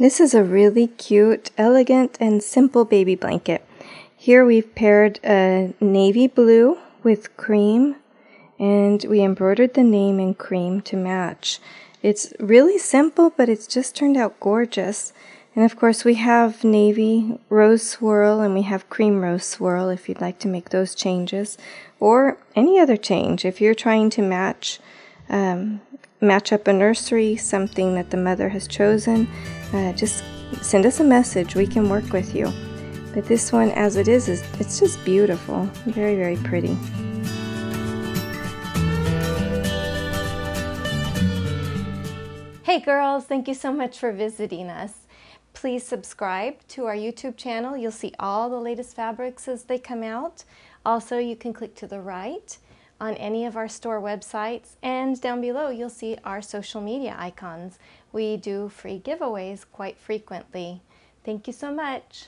This is a really cute, elegant, and simple baby blanket. Here we've paired a navy blue with cream, and we embroidered the name in cream to match. It's really simple, but it's just turned out gorgeous. And of course we have navy rose swirl and we have cream rose swirl if you'd like to make those changes, or any other change. If you're trying to match up a nursery, something that the mother has chosen, just send us a message. We can work with you. But this one as it is it's just beautiful. Very, very pretty. Hey girls, thank you so much for visiting us. Please subscribe to our YouTube channel. You'll see all the latest fabrics as they come out. Also, you can click to the right on any of our store websites, and down below you'll see our social media icons. We do free giveaways quite frequently. Thank you so much.